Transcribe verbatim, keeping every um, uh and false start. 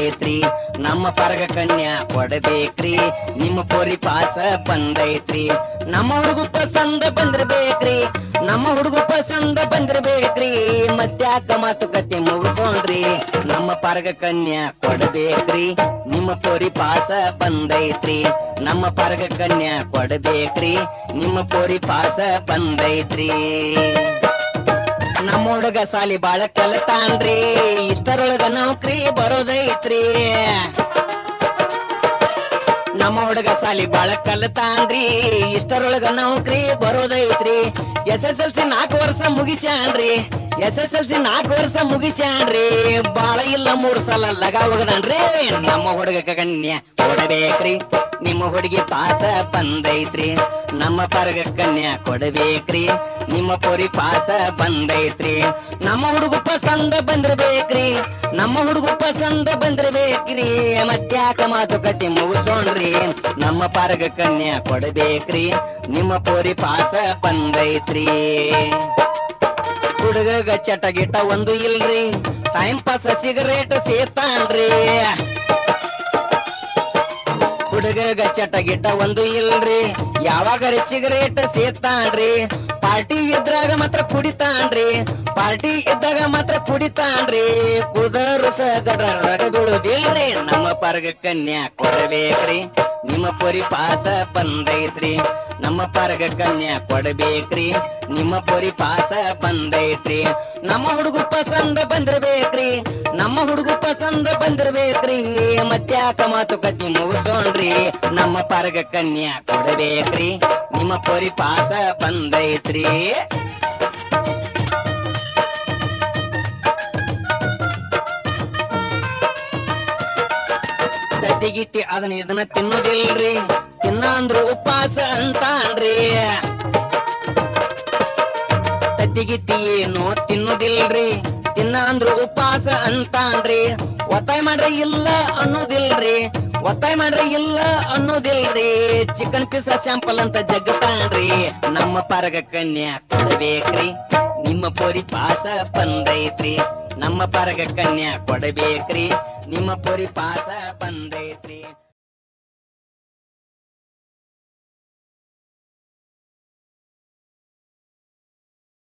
ಬಂದೈತ್ರಿ ನಮ್ಮ ಪರಗ ಕನ್ಯಾ ಕೊಡಬೇಕ್ರಿ ನಿಮ್ಮ ಪೋರಿ ಪಾಸ ಬಂದೈತ್ರಿ ನಮ್ಮ ಹುಡುಗ ಪಸಂದ ಬಂದಿರಬೇಕ್ರಿ ನಮ್ಮ ಹುಡುಗ ಪಸಂದ ಬಂದಿರಬೇಕ್ರಿ ಮತ್ಯಾಕ ಮಾತುಕತೆ ಮುಗಿಸೋಣ್ರಿ ನಮ್ಮ ಪರಗ ಕನ್ಯಾ ಕೊಡಬೇಕ್ರಿ ನಿಮ್ಮ ಪೋರಿ ಪಾಸ ಬಂದೈತ್ರಿ ನಮ್ಮ ಪರಗ ಕನ್ಯಾ ಕೊಡಬೇಕ್ರಿ ನಿಮ್ಮ ಪೋರಿ ಪಾಸ ಬಂದೈತ್ರಿ ನಮ್ಮ ಹುಡುಗ ಸಾಲಿ ಬಾಳ ಕಲತಾನ್ರಿ ಇಷ್ಟರೊಳಗ ನೌಕರಿ ಬರೋದೈತ್ರಿ ನಮ್ಮ ಹುಡುಗ ಸಾಲಿ ಬಾಳ ಕಲತಾನ್ರಿ ಇಷ್ಟರೊಳಗ ನೌಕರಿ ಬರೋದೈತ್ರಿ ಎಸ್ ಎಸ್ ಎಲ್ ಸಿ ನಾಲ್ಕು ವರ್ಷ ಮುಗಿಸ್ಯಾನ್ರಿ ಎಸ್ ಎಸ್ ಎಲ್ ಸಿ ನಾಲ್ಕು ವರ್ಷ ಮುಗಿಸ್ಯಾನ್ರಿ ಬಾಳ ಇಲ್ಲ ಮೂರ್ ಸಲ ಲಗ ಹೋಗದಾನ್ರಿ ನಮ್ಮ ಹುಡುಗ ಕನ್ಯಾ ಕೊಡಬೇಕ್ರಿ ನಿಮ್ಮ ಹುಡುಗಿ ಪಾಸ ಬಂದೈತ್ರಿ ನಮ್ಮ ಪರಗ ಕನ್ಯಾ ಕೊಡಬೇಕ್ರಿ ನಿಮ್ಮ ಪೋರಿ ಪಾಸ ಬಂದೈತ್ರಿ ನಮ್ಮ ಹುಡುಗ ಪಸಂದ ಬಂದಿರಬೇಕ್ರಿ ನಮ್ಮ ಹುಡುಗ ಪಸಂದ ಬಂದಿರಬೇಕ್ರಿ ಮತ್ಯಾಕ ಮಾತುಕತೆ ಮುಗಿಸೋಣ್ರಿ ನಮ್ಮ ಪರಗ ಕನ್ಯಾ ಕೊಡಬೇಕ್ರಿ ನಿಮ್ಮ ಪೋರಿ ಪಾಸ ಬಂದೈತ್ರಿ ಹುಡುಗ ಚಟ ಗಿಟ ಒಂದು ಇಲ್ರಿ ಟೈಮ್ ಪಾಸ್ ಸಿಗರೇಟ್ ಸೇತಾನ್ರಿ ಹುಡುಗ ಚಟ ಗಿಟ ಒಂದು ಇಲ್ರಿ ಯಾವಾಗರ ಸಿಗರೇಟ್ ಸೇತಾನ್ರಿ ಪಾರ್ಟಿ ಇದ್ರಾಗ ಮಾತ್ರ ಕುಡಿತಾನ್ರಿ ಪಾರ್ಟಿ ಇದ್ದಾಗ ಮಾತ್ರ ಕುಡಿತಾನ್ರಿ ಕುಡರು ಸಹಗಳುದೇವ್ರಿ ನಮ್ಮ ಪರಗ ಕನ್ಯಾ ಕೊಡಬೇಕ್ರಿ ನಿಮ್ಮ ಪೊರಿ ಪಾಸ ಬಂದೈತ್ರಿ ನಮ್ಮ ಪರಗ ಕನ್ಯಾ ಕೊಡಬೇಕ್ರಿ ನಿಮ್ಮ ಪೊರಿ ಪಾಸ ಬಂದೈತ್ರಿ ನಮ್ಮ ಹುಡುಗ ಪಸಂದ ಬಂದಿರಬೇಕ್ರಿ ನಮ್ಮ ಹುಡುಗ ಪಸಂದ ಬಂದಿರಬೇಕ್ರಿ ಮತ್ಯಾಕ ಮಾತುಕತೆ ಮುಗಿಸೋಣ್ರಿ ನಮ್ಮ ಪರಗ ಕನ್ಯಾ ಕೊಡಬೇಕ್ರಿ ನಿಮ್ಮ ಪೊರಿ ಪಾಸ ಬಂದೈತ್ರಿ. ಗೀತಿ ಅದನ್ನ ಇದನ್ನ ತಿನ್ನೋದಿಲ್ರಿ ತಿನ್ನ ಅಂದ್ರು ಉಪವಾಸ ಅಂತಾನ್ರಿ ಗೀತಿ ಏನು ತಿನ್ನೋದಿಲ್ರಿ ತಿನ್ನ ಅಂದ್ರು ಉಪವಾಸ ಅಂತಾನ್ರಿ ಒತ್ತಾಯ ಮಾಡ್ರಿ ಇಲ್ಲ ಅನ್ನೋದಿಲ್ರಿ ಒತ್ತಾಯ ಮಾಡ್ರಿ ಇಲ್ಲ ಅನ್ನೋದಿಲ್ರಿ ಚಿಕನ್ ಪೀಸ ಸ್ಯಾಂಪಲ್ ಅಂತ ಜಗ್ತಾನ್ರಿ ನಮ್ಮ ಪರಗ ಕನ್ಯಾ ಕೊಡಬೇಕ್ರಿ ನಿಮ್ಮ ಪೋರಿ ಪಾಸ ಬಂದೈತ್ರಿ ನಮ್ಮ ಪರಗ ಕನ್ಯಾ ಕೊಡಬೇಕ್ರಿ ನಿಮ್ಮ ಪೊರಿ ಪಾಸ ಬಂದೈತ್ರಿ.